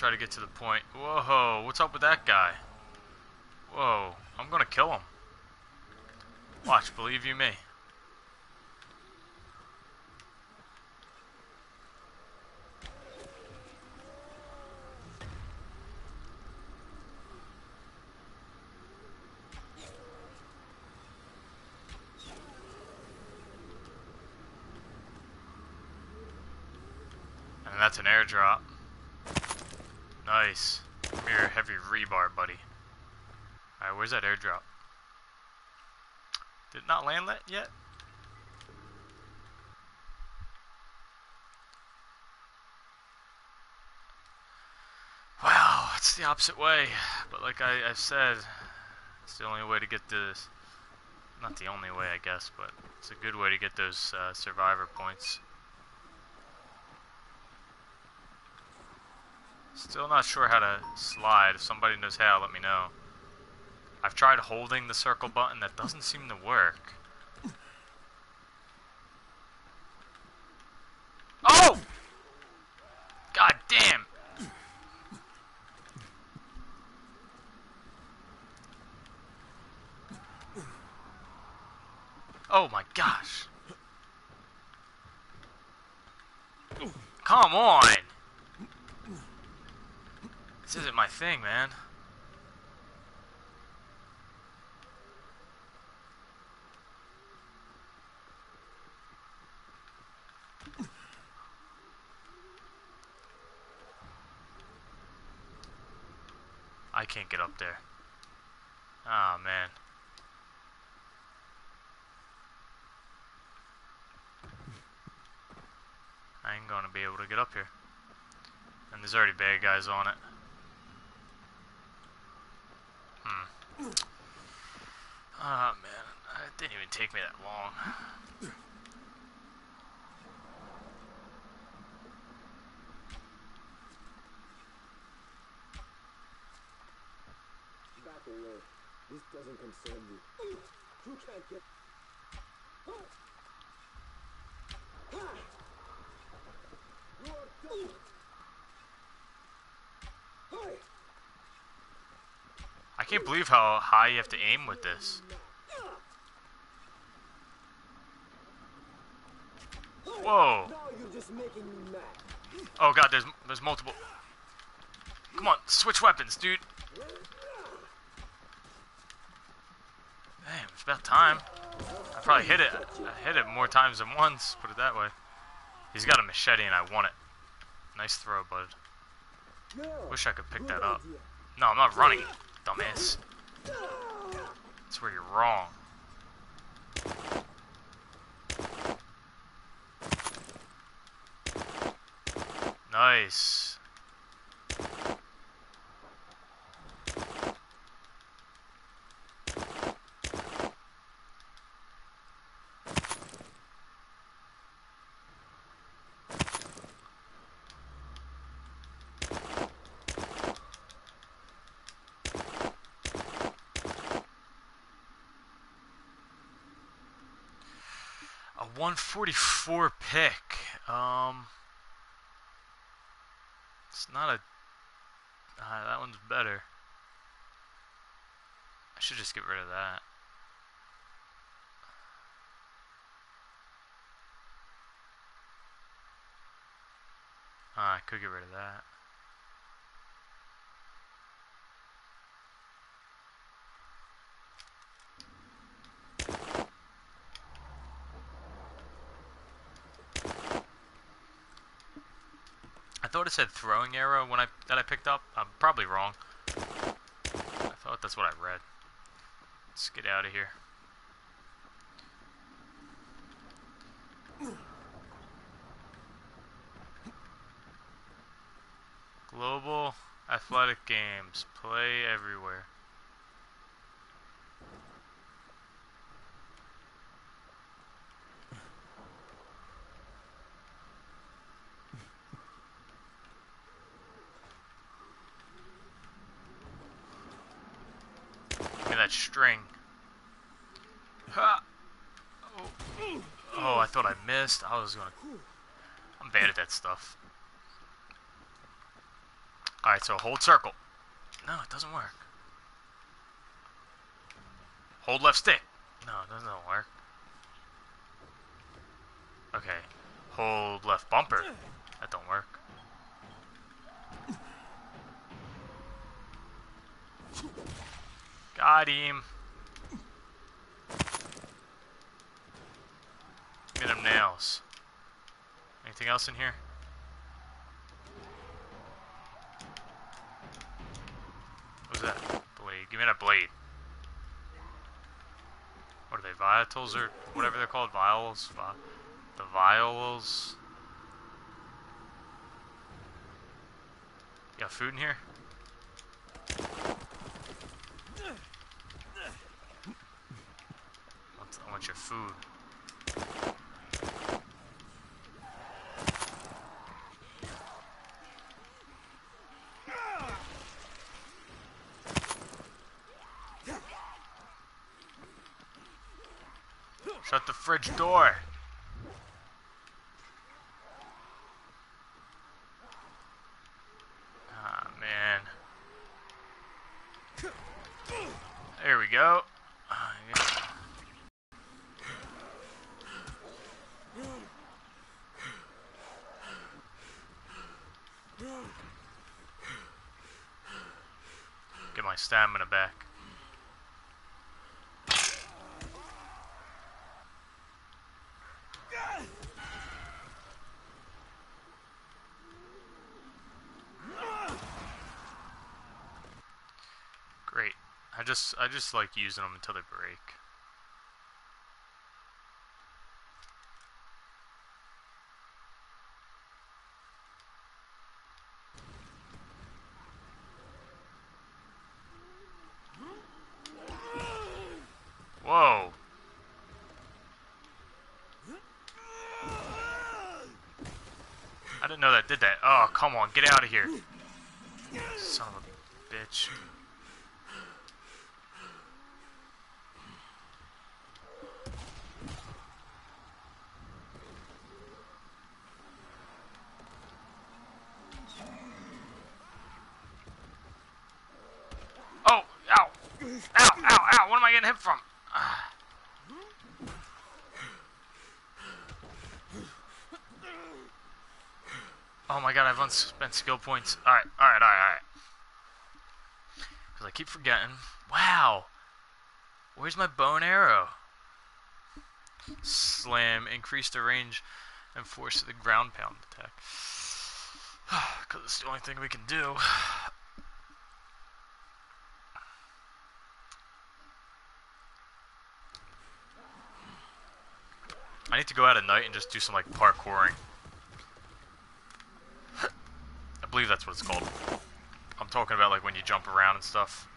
try to get to the point. Whoa, what's up with that guy? Whoa, I'm gonna kill him. Watch, believe you me. And that's an airdrop. Nice. Give me your heavy rebar, buddy. Alright, where's that airdrop? Did it not land that yet? Wow, it's the opposite way. But like I said, it's the only way to get this. Not the only way, I guess, but it's a good way to get those survivor points. Still not sure how to slide. If somebody knows how, let me know. I've tried holding the circle button. That doesn't seem to work. Oh! God damn! Oh my gosh. Come on! This isn't my thing, man. I can't get up there. Ah, oh, man. I ain't gonna be able to get up here. And there's already bad guys on it. Hmm. Ah, oh, man. It didn't even take me that long. This doesn't concern you. You can't get. You are done. I can't believe how high you have to aim with this. Whoa! Oh god, there's multiple. Come on, switch weapons, dude. Damn, it's about time. I probably hit it. I hit it more times than once, put it that way. He's got a machete and I want it. Nice throw, bud. Wish I could pick that up. No, I'm not running, dumbass. That's where you're wrong. Nice. A 144 pick. It's not a. That one's better. I should just get rid of that. I could get rid of that. I thought it said throwing arrow when I picked up. I'm probably wrong. I thought that's what I read. Let's get out of here. Global Athletic Games. Play everywhere. String. Ha. Oh, I thought I missed. I'm bad at that stuff. Alright, so hold circle. No, it doesn't work. Hold left stick. No, it doesn't work. Okay. Hold left bumper. That don't work. Got him. Get him nails. Anything else in here? What was that? Blade. Give me that blade. What are they? Vitals or whatever they're called? Vials? The vials? You got food in here? I want your food. Shut the fridge door. Ah, man. There we go. Get my stamina back. Great. I just like using them until they break. Whoa. I didn't know that did that. Oh, come on, get out of here. Son of a bitch. Oh, ow. Ow, ow, ow. What am I getting hit from? Oh my god, I've unspent skill points. Alright, alright, alright, alright. Because I keep forgetting. Wow! Where's my bow and arrow? Slam. Increase the range and force of the ground pound attack. Because it's the only thing we can do. I need to go out at night and just do some, like, parkouring. I believe that's what it's called. I'm talking about, like, when you jump around and stuff.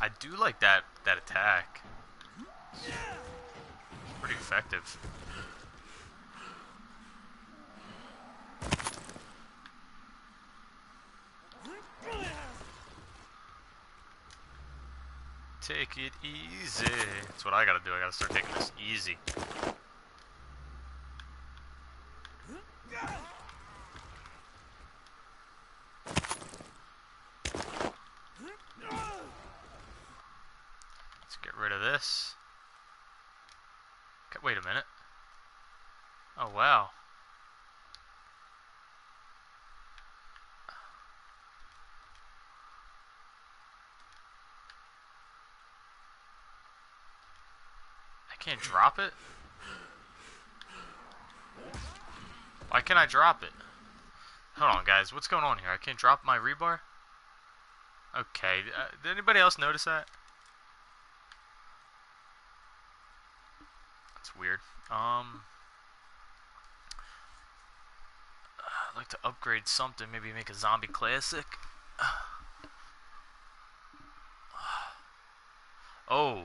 I do like that attack. It's pretty effective. Take it easy. That's what I gotta do. I gotta start taking this easy. Let's get rid of this. Wait a minute. Oh, wow. Can't drop it? Why can't I drop it? Hold on, guys. What's going on here? I can't drop my rebar? Okay. Did anybody else notice that? That's weird. I'd like to upgrade something. Maybe make a zombie classic? Oh.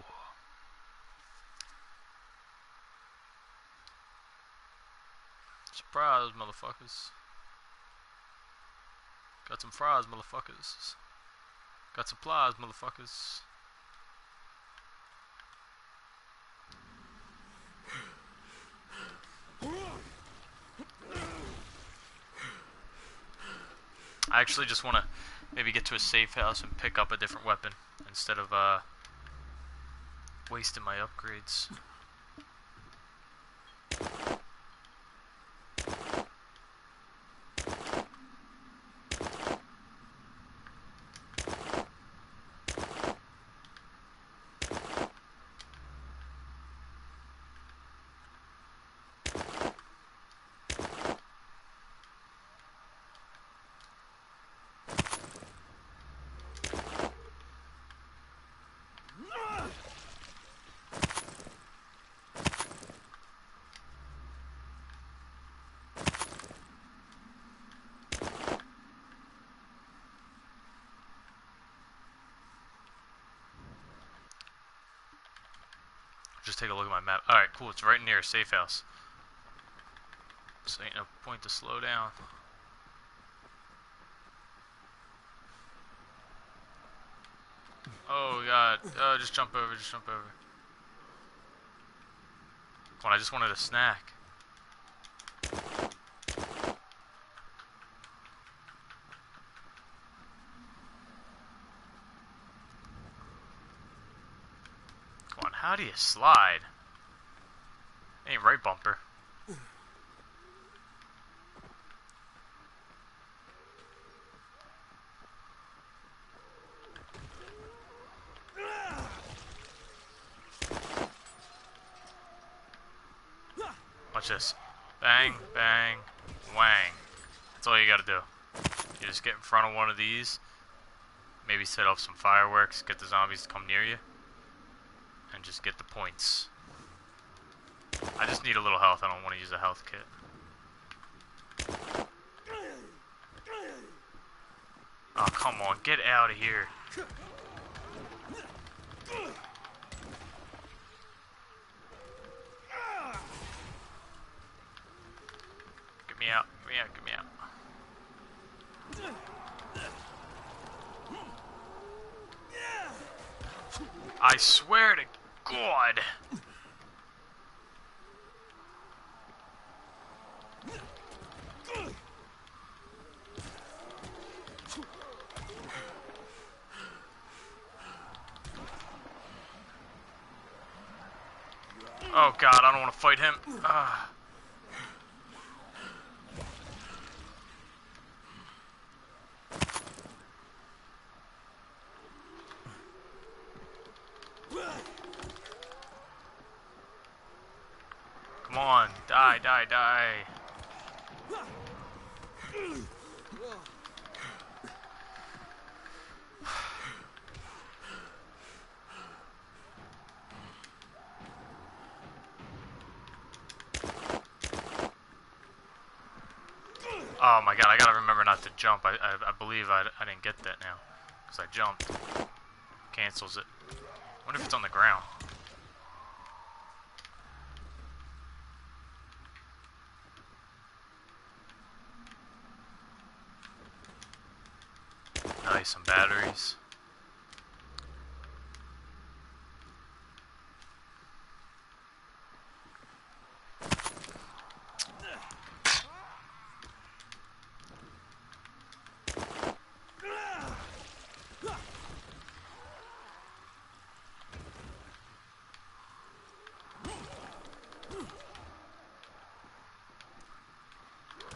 Fries, motherfuckers. Got some fries, motherfuckers. Got supplies, motherfuckers. I actually just want to maybe get to a safe house and pick up a different weapon instead of wasting my upgrades. Just take a look at my map. Alright, cool. It's right near a safe house. So ain't no point to slow down. Oh god. Oh, just jump over. Just jump over. Come on, I just wanted a snack. How do you slide? Ain't right bumper. Watch this. Bang, bang, wang. That's all you gotta do. You just get in front of one of these. Maybe set off some fireworks. Get the zombies to come near you. And just get the points. I just need a little health. I don't want to use a health kit. Oh, come on. Get out of here. Get me out. Get me out. Get me out. I swear to God. God. Oh God, I don't want to fight him. Come on, die, die, die. Oh my god, I gotta remember not to jump. I believe I didn't get that now. Because I jumped. Cancels it. I wonder if it's on the ground. Nice, some batteries.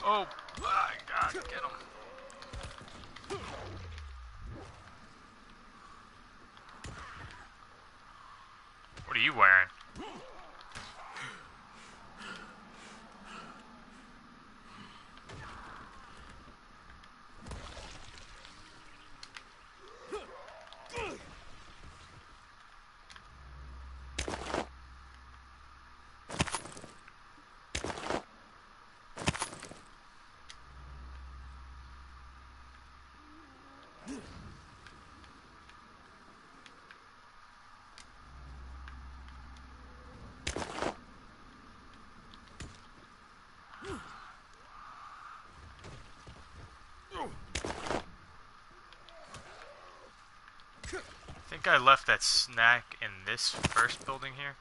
Oh my god, get him. What are you wearing? think I left that snack in this first building here.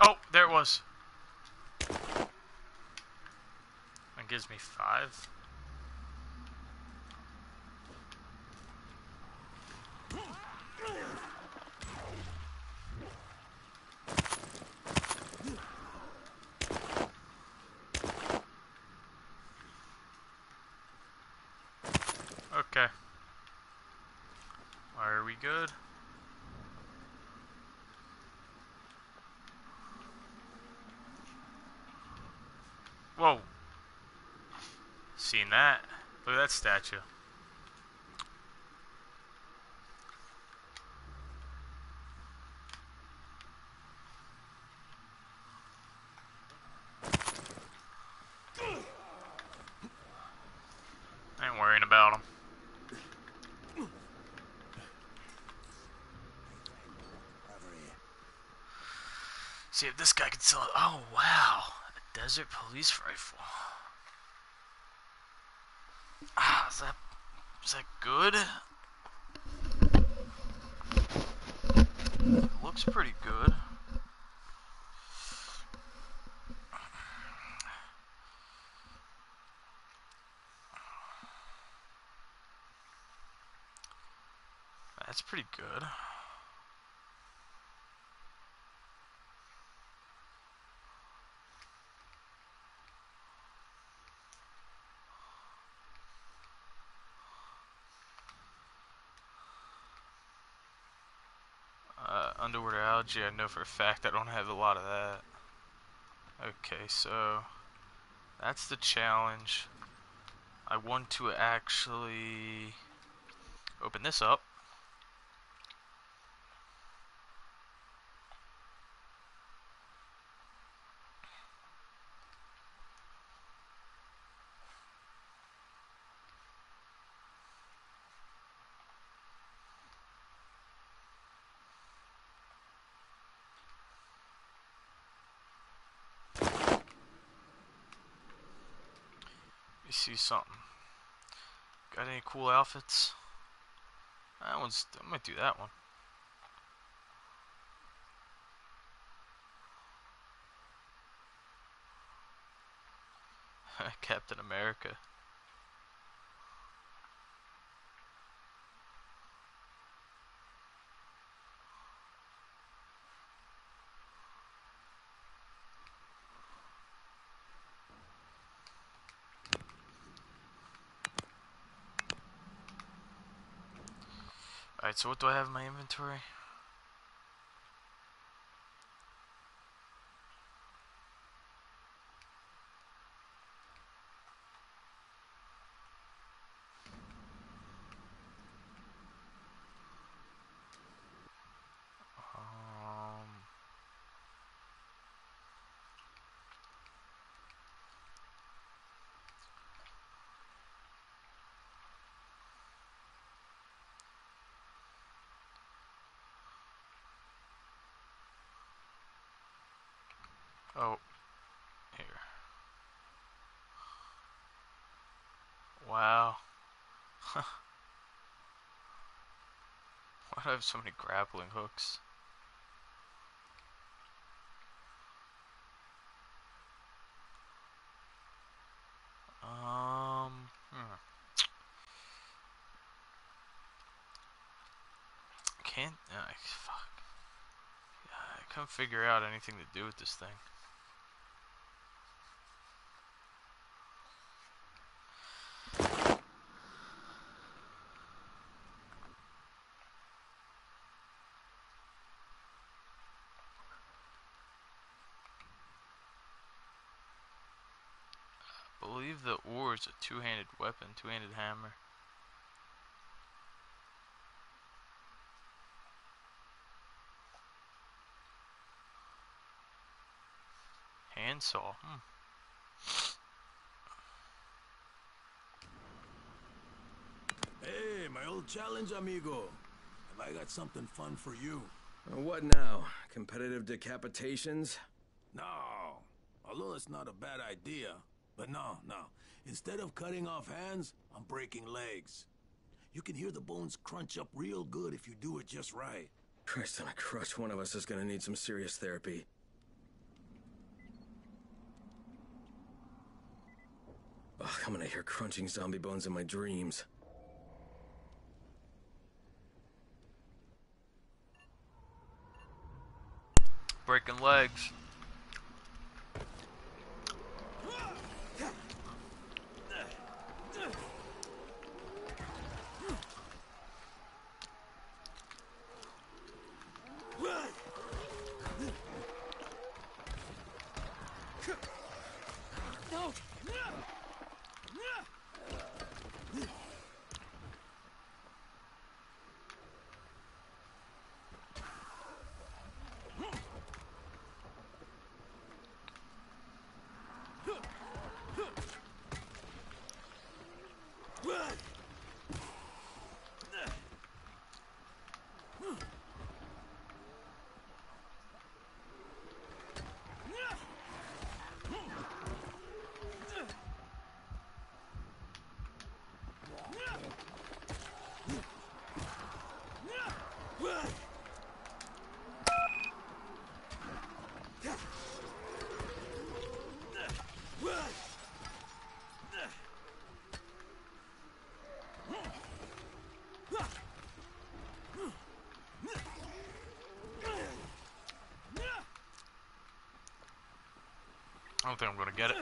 Oh, there it was. That gives me 5. Okay. Are we good? Whoa. Seen that? Look at that statue. I ain't worrying about him. See if this guy can sell it. Oh, wow. A desert police rifle. Ah, is that good? It looks pretty good. That's pretty good. Underwater algae, I know for a fact I don't have a lot of that. Okay, so that's the challenge. I want to actually open this up. You see something. Got any cool outfits? That one's, I might do that one. Captain America. Alright, so what do I have in my inventory? Oh, here. Wow. Huh. Why do I have so many grappling hooks? Can't. Fuck. I can't figure out anything to do with this thing. I believe the oar is a two-handed weapon, two-handed hammer. Handsaw. Hey, my old challenge, amigo. Have I got something fun for you? What now? Competitive decapitations? No. Although it's not a bad idea. But no. Instead of cutting off hands, I'm breaking legs. You can hear the bones crunch up real good if you do it just right. Christ on a crutch, one of us is gonna need some serious therapy. Ugh, I'm gonna hear crunching zombie bones in my dreams. Breaking legs. I don't think I'm gonna get it.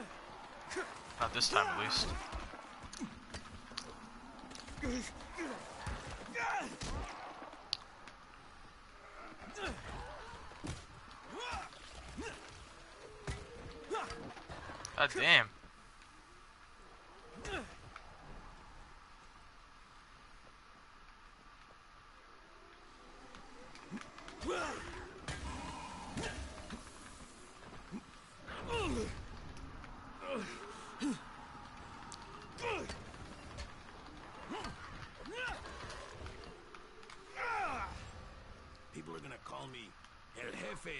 Not this time, at least. God damn.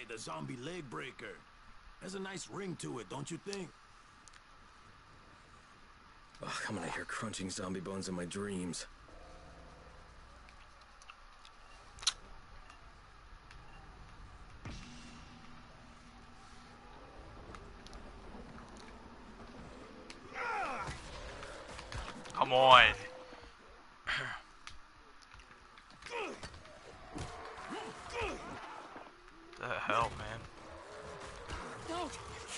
The zombie leg breaker. Has a nice ring to it, don't you think? Ugh, I'm gonna hear crunching zombie bones in my dreams. Come on.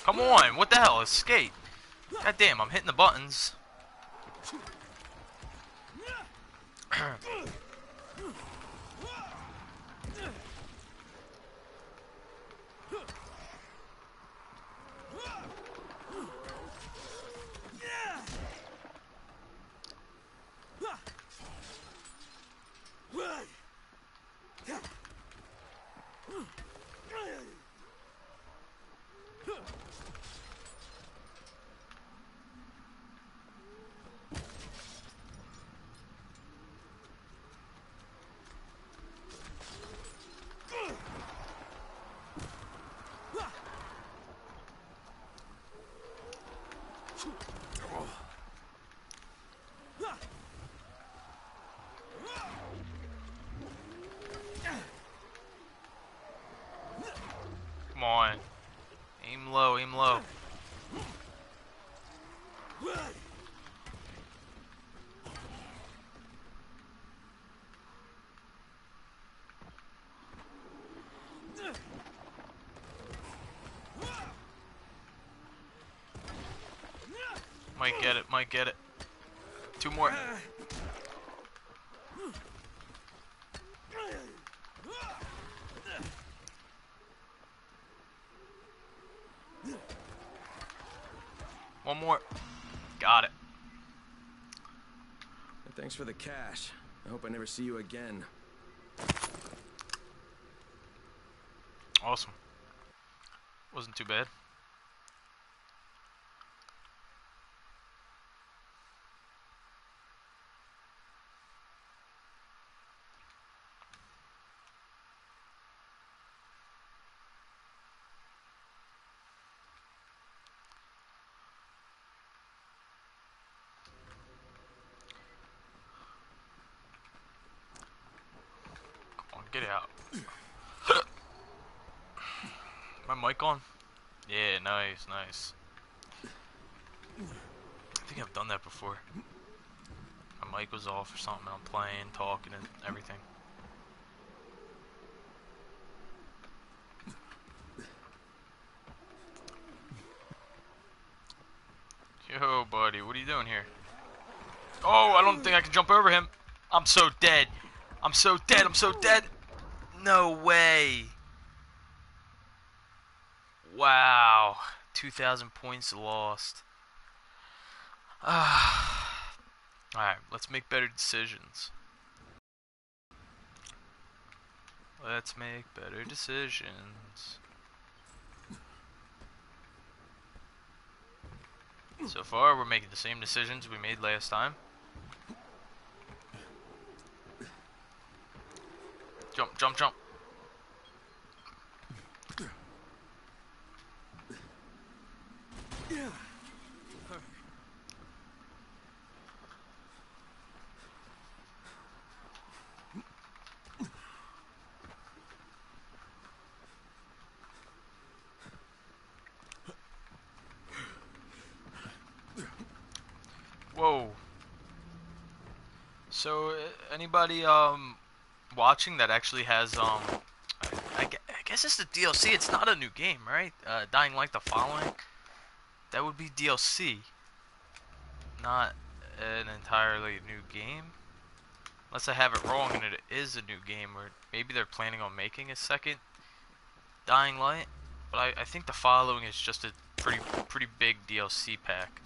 Come on, what the hell? Escape. God damn, I'm hitting the buttons. Come on. Aim low, aim low. Might get it, might get it. Two more. One more. Got it. Thanks for the cash. I hope I never see you again. Awesome. Wasn't too bad. Get out. My mic on? Yeah, nice, nice. I think I've done that before. My mic was off or something, and I'm playing, talking, and everything. Yo, buddy, what are you doing here? Oh, I don't think I can jump over him. I'm so dead. I'm so dead. I'm so dead. No way. Wow. 2,000 points lost. Alright, let's make better decisions. Let's make better decisions. So far, we're making the same decisions we made last time. Jump, jump, jump. Whoa. So, anybody, watching that actually has, I guess it's the DLC, it's not a new game, right? Dying Light the Following, that would be DLC, not an entirely new game, unless I have it wrong and it is a new game, or maybe they're planning on making a second Dying Light, but I think the Following is just a pretty big DLC pack.